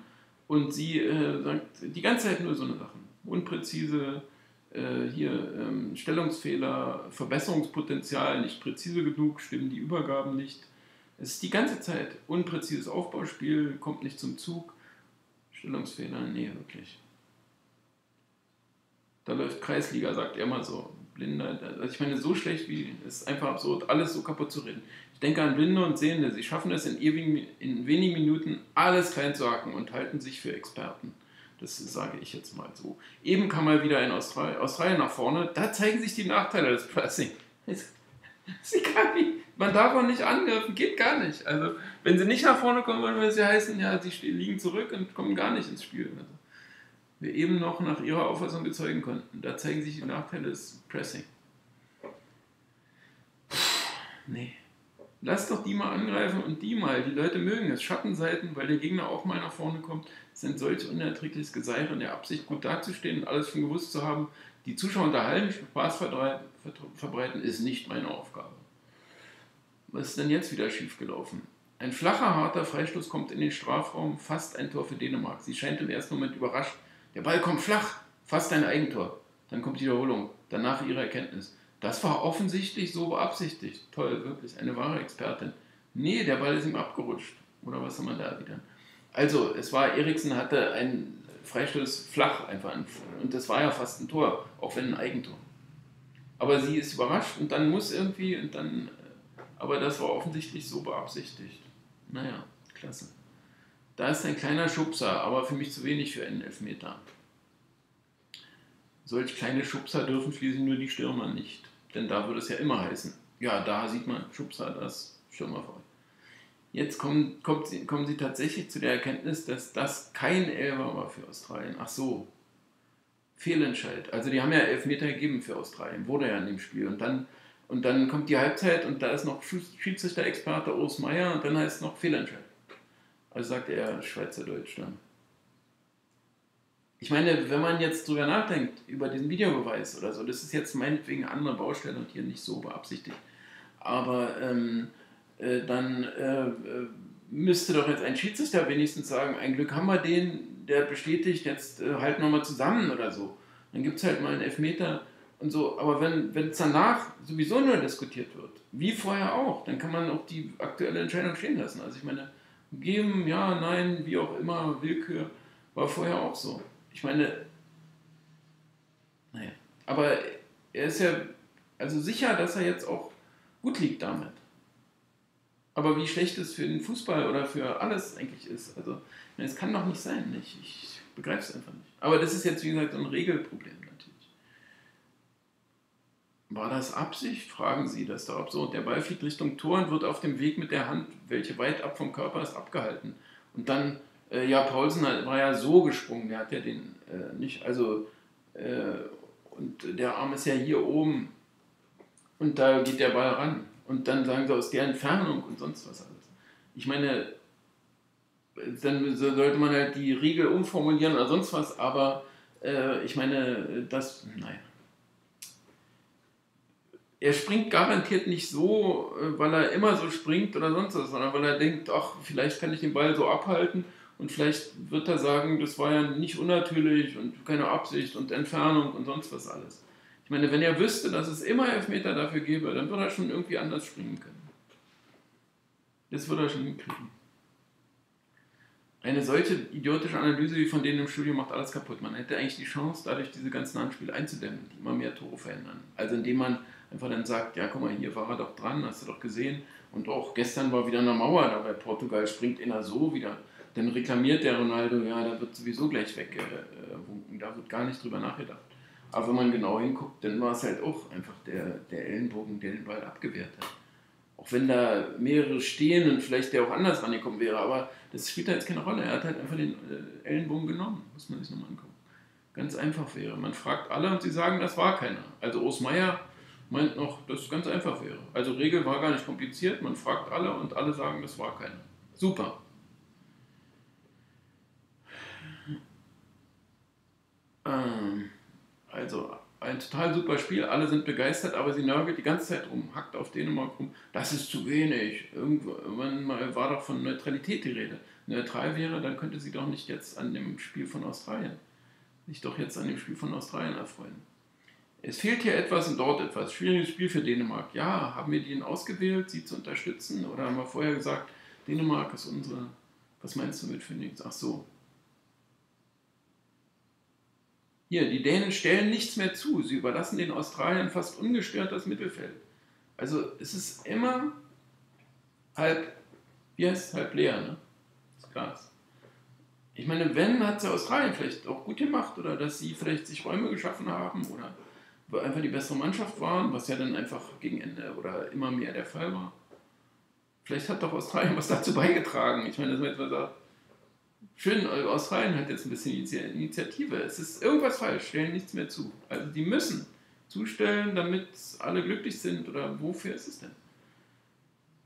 Und sie äh, sagt die ganze Zeit nur so eine Sachen. Unpräzise, äh, hier ähm, Stellungsfehler, Verbesserungspotenzial, nicht präzise genug, stimmen die Übergaben nicht. Es ist die ganze Zeit unpräzises Aufbauspiel, kommt nicht zum Zug, Stellungsfehler, nee, wirklich. Da läuft Kreisliga, sagt er mal so. Blinder, also ich meine, so schlecht wie, es ist einfach absurd, alles so kaputt zu reden. Ich denke an Blinde und Sehende, sie schaffen es in, ewigen, in wenigen Minuten alles klein zu hacken und halten sich für Experten. Das sage ich jetzt mal so. Eben kam mal wieder in Australien, Australien nach vorne, da zeigen sich die Nachteile des Pressing. Sie kann nicht, man darf auch nicht angreifen, geht gar nicht. Also wenn sie nicht nach vorne kommen wollen, würde es ja heißen, ja, sie liegen zurück und kommen gar nicht ins Spiel. Also, wir eben noch nach ihrer Auffassung bezeugen konnten, da zeigen sich die Nachteile des Pressing. Puh, nee. Lass doch die mal angreifen und die mal. Die Leute mögen es. Schattenseiten, weil der Gegner auch mal nach vorne kommt, sind solch unerträgliches Geseire in der Absicht, gut dazustehen und alles schon gewusst zu haben. Die Zuschauer unterhalten, Spaß verbreiten, ist nicht meine Aufgabe. Was ist denn jetzt wieder schiefgelaufen? Ein flacher, harter Freistoß kommt in den Strafraum, fast ein Tor für Dänemark. Sie scheint im ersten Moment überrascht. Der Ball kommt flach, fast ein Eigentor. dann kommt die Wiederholung, danach ihre Erkenntnis. Das war offensichtlich so beabsichtigt. Toll, wirklich, eine wahre Expertin. Nee, der Ball ist ihm abgerutscht. Oder was soll man da wieder? Also, es war, Eriksen hatte einen Freistoß flach einfach. Und das war ja fast ein Tor, auch wenn ein Eigentor. Aber sie ist überrascht und dann muss irgendwie, und dann, aber das war offensichtlich so beabsichtigt. Naja, klasse. Da ist ein kleiner Schubser, aber für mich zu wenig für einen Elfmeter. Solch kleine Schubser dürfen schließlich nur die Stürmer nicht. Denn da würde es ja immer heißen, ja, da sieht man Schubser, das Stürmerfall. Jetzt kommen, kommt sie, kommen sie tatsächlich zu der Erkenntnis, dass das kein Elfer war für Australien. Ach so, Fehlentscheid. Also die haben ja Elfmeter gegeben für Australien, wurde ja in dem Spiel. Und dann, und dann kommt die Halbzeit und da ist noch Schiedsrichter-Experte Urs Meier und dann heißt es noch Fehlentscheid. Also sagt er Schweizerdeutsch dann. Ich meine, wenn man jetzt drüber nachdenkt, über diesen Videobeweis oder so, das ist jetzt meinetwegen eine andere Baustelle und hier nicht so beabsichtigt, aber ähm, äh, dann äh, müsste doch jetzt ein Schiedsrichter wenigstens sagen, ein Glück haben wir den, der bestätigt, jetzt äh, halten wir mal zusammen oder so. Dann gibt es halt mal einen Elfmeter und so, aber wenn es danach sowieso nur diskutiert wird, wie vorher auch, dann kann man auch die aktuelle Entscheidung stehen lassen. Also ich meine, geben, ja, nein, wie auch immer, Willkür, war vorher auch so. Ich meine, naja, aber er ist ja also sicher, dass er jetzt auch gut liegt damit. Aber wie schlecht es für den Fußball oder für alles eigentlich ist, also es kann doch nicht sein, nicht? Ich begreife es einfach nicht. Aber das ist jetzt, wie gesagt, ein Regelproblem natürlich. War das Absicht? Fragen Sie, das ist doch absurd. Der Ball fliegt Richtung Tor und wird auf dem Weg mit der Hand, welche weit ab vom Körper ist, abgehalten. Und dann ja, Paulsen war ja so gesprungen, der hat ja den äh, nicht, also äh, und der Arm ist ja hier oben und da geht der Ball ran und dann sagen sie aus der Entfernung und sonst was alles. Ich meine, dann sollte man halt die Regel umformulieren oder sonst was, aber äh, ich meine, das, naja. Er springt garantiert nicht so, weil er immer so springt oder sonst was, sondern weil er denkt, ach, vielleicht kann ich den Ball so abhalten. Und vielleicht wird er sagen, das war ja nicht unnatürlich und keine Absicht und Entfernung und sonst was alles. Ich meine, wenn er wüsste, dass es immer Elfmeter dafür gäbe, dann würde er schon irgendwie anders springen können. Das würde er schon hinkriegen. Eine solche idiotische Analyse wie von denen im Studio macht alles kaputt. Man hätte eigentlich die Chance, dadurch diese ganzen Handspiele einzudämmen, die immer mehr Tore verhindern. Also indem man einfach dann sagt, ja guck mal, hier war er doch dran, hast du doch gesehen. Und auch gestern war wieder eine Mauer, da bei Portugal springt einer so wieder. Dann reklamiert der Ronaldo, ja, da wird sowieso gleich weggewunken, äh, da wird gar nicht drüber nachgedacht. Aber wenn man genau hinguckt, dann war es halt auch einfach der, der Ellenbogen, der den Ball abgewehrt hat. Auch wenn da mehrere stehen und vielleicht der auch anders rangekommen wäre, aber das spielt da jetzt keine Rolle. Er hat halt einfach den äh, Ellenbogen genommen, muss man sich nochmal angucken. Ganz einfach wäre. Man fragt alle und sie sagen, das war keiner. Also Urs Meier meint noch, dass es ganz einfach wäre. Also Regel war gar nicht kompliziert, man fragt alle und alle sagen, das war keiner. Super. Also ein total super Spiel, alle sind begeistert, aber sie nörgelt die ganze Zeit rum, hackt auf Dänemark rum, das ist zu wenig, irgendwann mal war doch von Neutralität die Rede. Neutral wäre, dann könnte sie doch nicht jetzt an dem Spiel von Australien, sich doch jetzt an dem Spiel von Australien erfreuen. Es fehlt hier etwas und dort etwas, schwieriges Spiel für Dänemark. Ja, haben wir den ausgewählt, sie zu unterstützen oder haben wir vorher gesagt, Dänemark ist unsere, was meinst du mit Phoenix, ach so. Hier, die Dänen stellen nichts mehr zu. Sie überlassen den Australiern fast ungestört das Mittelfeld. Also es ist immer halb, wie heißt es, halb leer, ne? Das Glas. Ich meine, wenn, hat es ja Australien vielleicht auch gut gemacht oder dass sie vielleicht sich Räume geschaffen haben oder einfach die bessere Mannschaft waren, was ja dann einfach gegen Ende oder immer mehr der Fall war. Vielleicht hat doch Australien was dazu beigetragen. Ich meine, dass man jetzt mal sagt, schön, Australien hat jetzt ein bisschen Initiative. Es ist irgendwas falsch, stellen nichts mehr zu. Also die müssen zustellen, damit alle glücklich sind oder wofür ist es denn?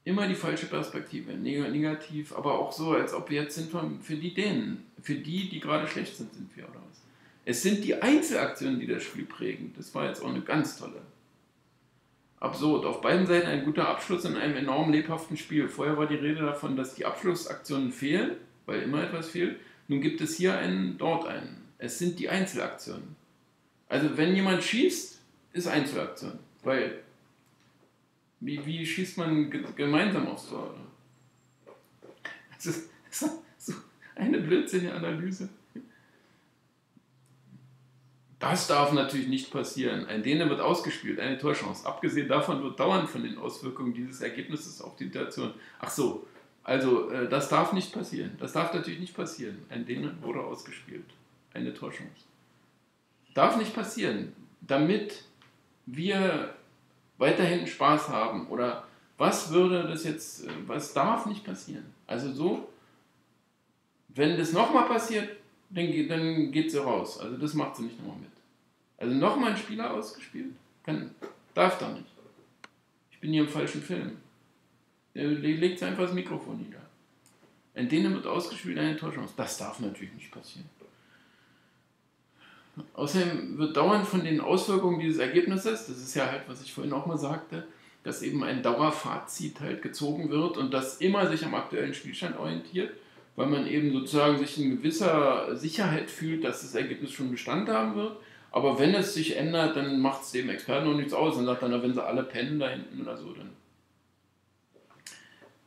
Immer die falsche Perspektive, negativ, aber auch so, als ob wir jetzt sind für die Dänen, für die, die gerade schlecht sind, sind wir oder was. Es sind die Einzelaktionen, die das Spiel prägen. Das war jetzt auch eine ganz tolle. Absurd, auf beiden Seiten ein guter Abschluss in einem enorm lebhaften Spiel. Vorher war die Rede davon, dass die Abschlussaktionen fehlen, weil immer etwas fehlt. Nun gibt es hier einen, dort einen. Es sind die Einzelaktionen. Also wenn jemand schießt, ist Einzelaktion, weil wie, wie schießt man gemeinsam aufs Tor? Das ist so eine blödsinnige Analyse. Das darf natürlich nicht passieren. Ein Däne wird ausgespielt, eine Torchance. Abgesehen davon wird dauernd von den Auswirkungen dieses Ergebnisses auf die Situation. Ach so, also äh, das darf nicht passieren. Das darf natürlich nicht passieren. Ein Däne wurde ausgespielt, eine Torchance. Darf nicht passieren, damit wir weiterhin Spaß haben. Oder was würde das jetzt, was darf nicht passieren? Also so, wenn das nochmal passiert, Dann, dann geht sie raus. Also das macht sie nicht nochmal mit. Also nochmal ein Spieler ausgespielt? Kann, darf da nicht. Ich bin hier im falschen Film. Der legt einfach das Mikrofon nieder. In denen wird ausgespielt eine Torchance. Das darf natürlich nicht passieren. Außerdem wird dauernd von den Auswirkungen dieses Ergebnisses, das ist ja halt, was ich vorhin auch mal sagte, dass eben ein Dauerfazit halt gezogen wird und das immer sich am aktuellen Spielstand orientiert, weil man eben sozusagen sich in gewisser Sicherheit fühlt, dass das Ergebnis schon Bestand haben wird. Aber wenn es sich ändert, dann macht es dem Experten auch nichts aus. Dann sagt er, wenn sie alle pennen da hinten oder so, dann.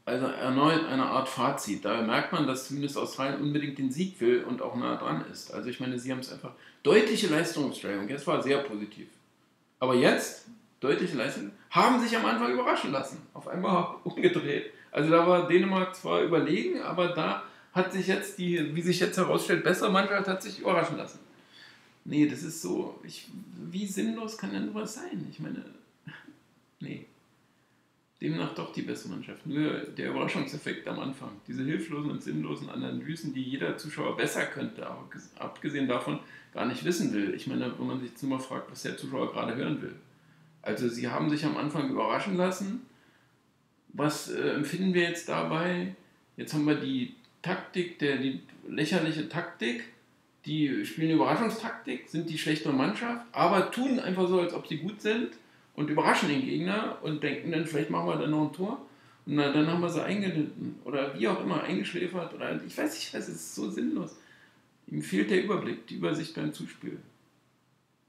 Also erneut eine Art Fazit. Da merkt man, dass zumindest Australien unbedingt den Sieg will und auch nah dran ist. Also ich meine, sie haben es einfach. Deutliche Leistungssteigerung, das war sehr positiv. Aber jetzt, deutliche Leistung, haben sich am Anfang überraschen lassen. Auf einmal umgedreht. Also da war Dänemark zwar überlegen, aber da hat sich jetzt die, wie sich jetzt herausstellt, bessere Mannschaft hat sich überraschen lassen. Nee, das ist so, ich, wie sinnlos kann denn sowas sein? Ich meine, nee. Demnach doch die beste Mannschaft. Nur der Überraschungseffekt am Anfang. Diese hilflosen und sinnlosen Analysen, die jeder Zuschauer besser könnte, aber abgesehen davon gar nicht wissen will. Ich meine, wenn man sich jetzt nur mal fragt, was der Zuschauer gerade hören will. Also sie haben sich am Anfang überraschen lassen. Was äh, empfinden wir jetzt dabei? Jetzt haben wir die Taktik, der, die lächerliche Taktik, die spielen Überraschungstaktik, sind die schlechtere Mannschaft, aber tun einfach so, als ob sie gut sind und überraschen den Gegner und denken dann, vielleicht machen wir dann noch ein Tor und dann, dann haben wir sie eingelitten oder wie auch immer, eingeschläfert oder ich weiß nicht, es ist so sinnlos. Ihm fehlt der Überblick, die Übersicht beim Zuspiel.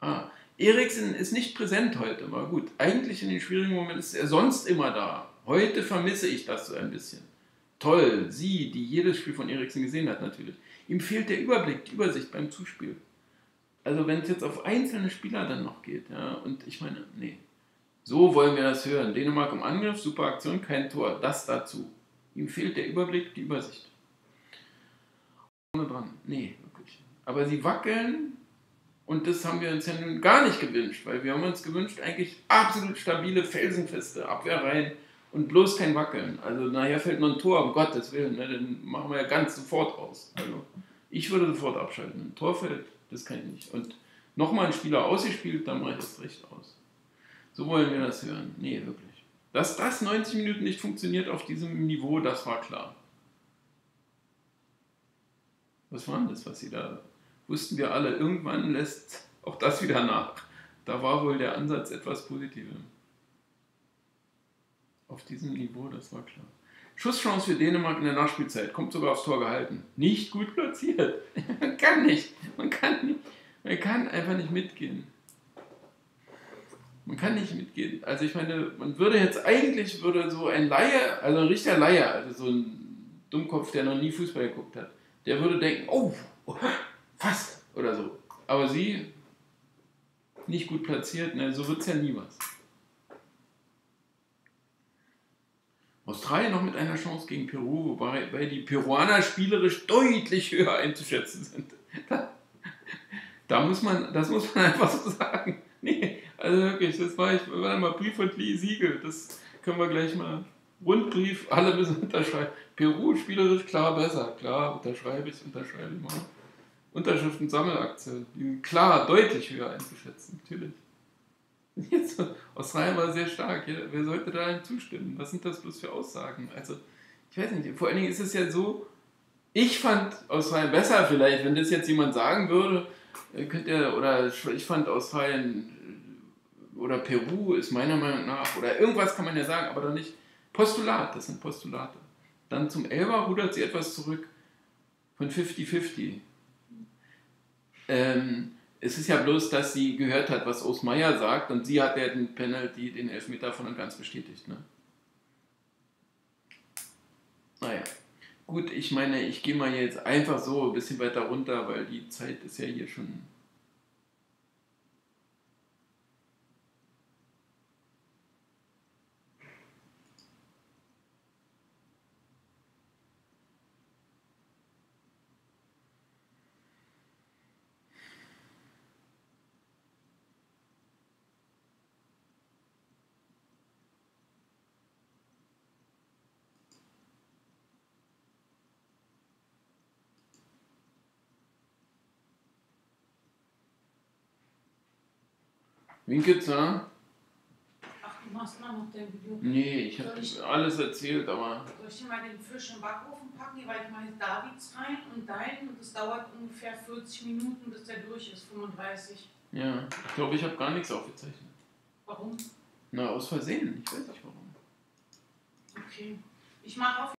Ah, Eriksen ist nicht präsent heute, aber gut, eigentlich in den schwierigen Momenten ist er sonst immer da. Heute vermisse ich das so ein bisschen. Toll, sie, die jedes Spiel von Eriksen gesehen hat natürlich. Ihm fehlt der Überblick, die Übersicht beim Zuspiel. Also wenn es jetzt auf einzelne Spieler dann noch geht, ja, und ich meine, nee. So wollen wir das hören. Dänemark im Angriff, super Aktion, kein Tor, das dazu. Ihm fehlt der Überblick, die Übersicht. Dran. Nee, wirklich. Aber sie wackeln und das haben wir uns ja nun gar nicht gewünscht, weil wir haben uns gewünscht, eigentlich absolut stabile, felsenfeste Abwehrreihen, und bloß kein Wackeln. Also nachher fällt noch ein Tor, um Gottes Willen, ne, dann machen wir ja ganz sofort aus. Also ich würde sofort abschalten. Ein Tor fällt, das kann ich nicht. Und nochmal ein Spieler ausgespielt, dann mache ich das recht aus. So wollen wir das hören. Nee, wirklich. Dass das neunzig Minuten nicht funktioniert auf diesem Niveau, das war klar. Was war denn das, was sie da... Wussten wir alle, irgendwann lässt auch das wieder nach. Da war wohl der Ansatz etwas positiver. Auf diesem Niveau, das war klar. Schusschance für Dänemark in der Nachspielzeit. Kommt sogar aufs Tor gehalten. Nicht gut platziert. Man kann nicht. Man kann nicht. Man kann einfach nicht mitgehen. Man kann nicht mitgehen. Also ich meine, man würde jetzt eigentlich, würde so ein Laie, also ein richtiger Laie, also so ein Dummkopf, der noch nie Fußball geguckt hat, der würde denken, oh, fast oder so. Aber sie, nicht gut platziert, ne, so wird es ja nie was. Australien noch mit einer Chance gegen Peru, wobei weil die Peruaner spielerisch deutlich höher einzuschätzen sind. Da, da muss man, das muss man einfach so sagen. Nee, also wirklich, das war ich, warte mal, Brief und Siegel, das können wir gleich mal, Rundbrief, alle müssen unterschreiben. Peru spielerisch klar besser, klar, unterschreibe ich, unterschreibe ich mal. Unterschriften, Sammelaktion, klar, deutlich höher einzuschätzen, natürlich. Jetzt, Australien war sehr stark, ja. Wer sollte da zustimmen? Was sind das bloß für Aussagen? Also, ich weiß nicht, vor allen Dingen ist es ja so, ich fand Australien besser vielleicht, wenn das jetzt jemand sagen würde, könnt ihr, oder ich fand Australien oder Peru ist meiner Meinung nach, oder irgendwas kann man ja sagen, aber doch nicht Postulat, das sind Postulate. Dann zum Elber rudert sie etwas zurück von fünfzig fünfzig. Ähm, Es ist ja bloß, dass sie gehört hat, was Osmayer sagt, und sie hat ja den Penalty, den Elfmeter von und ganz bestätigt. Ne? Naja, gut, ich meine, ich gehe mal jetzt einfach so ein bisschen weiter runter, weil die Zeit ist ja hier schon... Wen gibt's da? Ach, du machst immer noch dein Video. Nee, ich habe alles erzählt, aber... Soll ich dir mal den Fisch im Backofen packen? Weil ich mache jetzt Davids rein und deinen, und das dauert ungefähr vierzig Minuten, bis der durch ist, fünfunddreißig. Ja, ich glaube, ich habe gar nichts aufgezeichnet. Warum? Na, aus Versehen. Ich weiß nicht warum. Okay. Ich mache auf